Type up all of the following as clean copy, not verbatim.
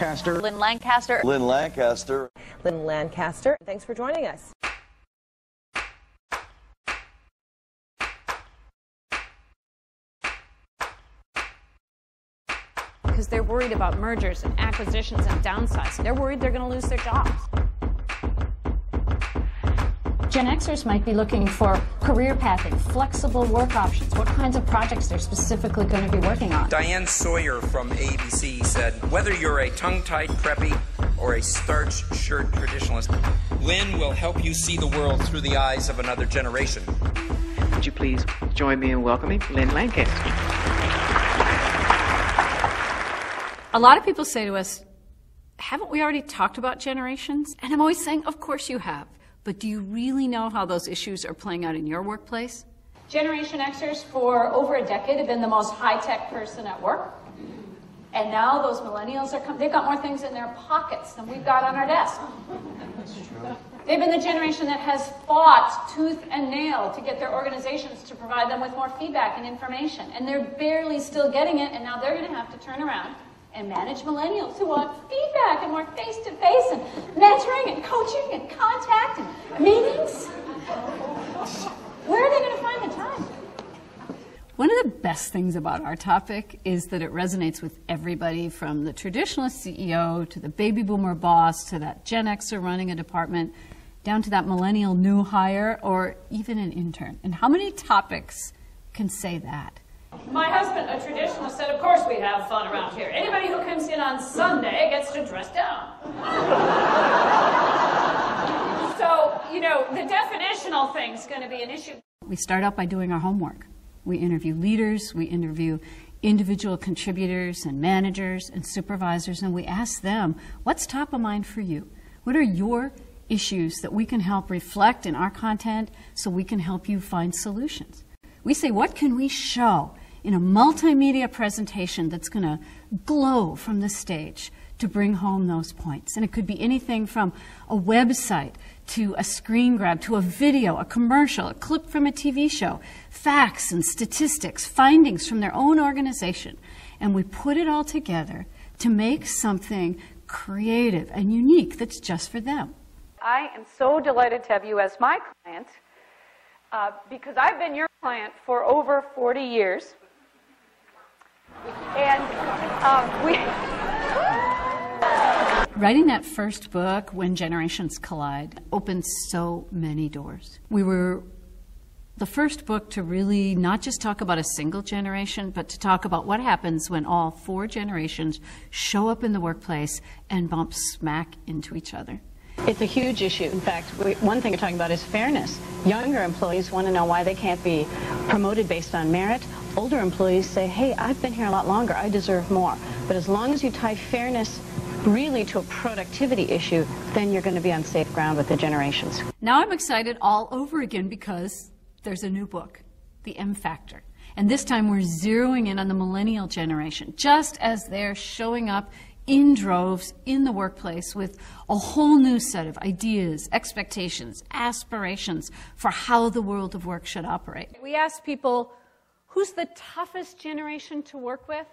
Lancaster. Lynne Lancaster. Lynne Lancaster. Lynne Lancaster. Thanks for joining us. Because they're worried about mergers and acquisitions and downsizing. They're worried they're going to lose their jobs. Gen Xers might be looking for career pathing, flexible work options, what kinds of projects they're specifically going to be working on. Diane Sawyer from ABC said, whether you're a tongue-tied preppy or a starched shirt traditionalist, Lynne will help you see the world through the eyes of another generation. Would you please join me in welcoming Lynne Lancaster? A lot of people say to us, haven't we already talked about generations? And I'm always saying, of course you have. But do you really know how those issues are playing out in your workplace? Generation Xers for over a decade have been the most high-tech person at work. And now those millennials are they've got more things in their pockets than we've got on our desk. That's true. They've been the generation that has fought tooth and nail to get their organizations to provide them with more feedback and information. And they're barely still getting it, and now they're going to have to turn around and manage millennials who want feedback and more face-to-face and mentoring and coaching and contact and meetings. Where are they going to find the time? One of the best things about our topic is that it resonates with everybody, from the traditionalist CEO to the baby boomer boss to that Gen Xer running a department, down to that millennial new hire or even an intern. And how many topics can say that? My husband, a traditionalist, said, of course we have fun around here. Anybody who comes in on Sunday gets to dress down. So, you know, the definitional thing's going to be an issue. We start out by doing our homework. We interview leaders, we interview individual contributors and managers and supervisors, and we ask them, what's top of mind for you? What are your issues that we can help reflect in our content so we can help you find solutions? We say, what can we show in a multimedia presentation that's going to glow from the stage to bring home those points? And it could be anything from a website to a screen grab to a video, a commercial, a clip from a TV show, facts and statistics, findings from their own organization. And we put it all together to make something creative and unique that's just for them. I am so delighted to have you as my client, because I've been your client for over 40 years, and writing that first book, When Generations Collide, opened so many doors. We were the first book to really not just talk about a single generation, but to talk about what happens when all four generations show up in the workplace and bump smack into each other. It's a huge issue. In fact, one thing we're talking about is fairness. Younger employees want to know why they can't be promoted based on merit. Older employees say, hey, I've been here a lot longer, I deserve more. But as long as you tie fairness really to a productivity issue, then you're going to be on safe ground with the generations. Now I'm excited all over again because there's a new book, The M Factor. And this time we're zeroing in on the millennial generation, just as they're showing up in droves in the workplace with a whole new set of ideas, expectations, aspirations for how the world of work should operate. We asked people, who's the toughest generation to work with?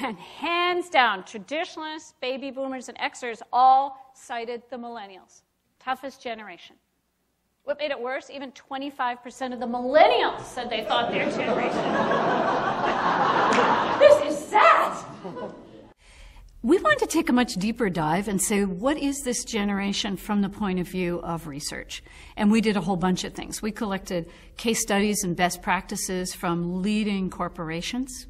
And hands down, traditionalists, baby boomers, and Xers all cited the millennials. Toughest generation. What made it worse? Even 25% of the millennials said they thought their generation. This is sad. We wanted to take a much deeper dive and say, what is this generation from the point of view of research? And we did a whole bunch of things. We collected case studies and best practices from leading corporations.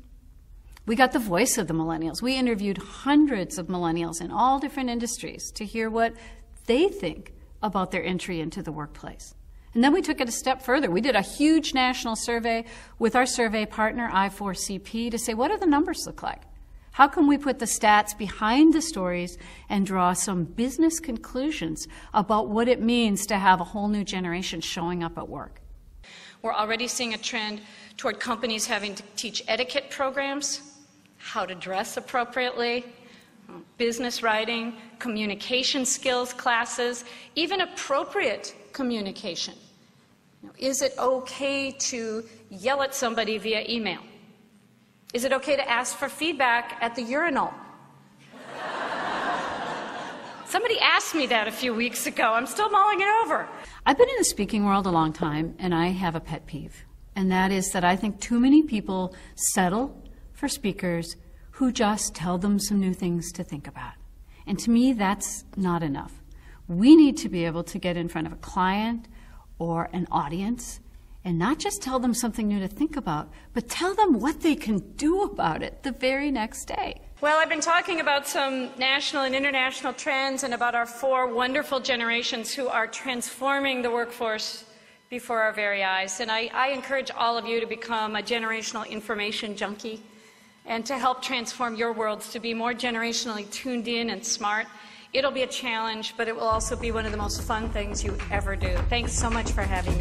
We got the voice of the millennials. We interviewed hundreds of millennials in all different industries to hear what they think about their entry into the workplace. And then we took it a step further. We did a huge national survey with our survey partner, I4CP, to say, what do the numbers look like? How can we put the stats behind the stories and draw some business conclusions about what it means to have a whole new generation showing up at work? We're already seeing a trend toward companies having to teach etiquette programs, how to dress appropriately, business writing, communication skills classes, even appropriate communication. Is it okay to yell at somebody via email? Is it okay to ask for feedback at the urinal? Somebody asked me that a few weeks ago. I'm still mulling it over. I've been in the speaking world a long time, and I have a pet peeve. And that is that I think too many people settle for speakers who just tell them some new things to think about. And to me, that's not enough. We need to be able to get in front of a client or an audience and not just tell them something new to think about, but tell them what they can do about it the very next day. Well, I've been talking about some national and international trends and about our four wonderful generations who are transforming the workforce before our very eyes. And I encourage all of you to become a generational information junkie and to help transform your worlds to be more generationally tuned in and smart. It'll be a challenge, but it will also be one of the most fun things you ever do. Thanks so much for having me.